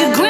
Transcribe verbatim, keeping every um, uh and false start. you.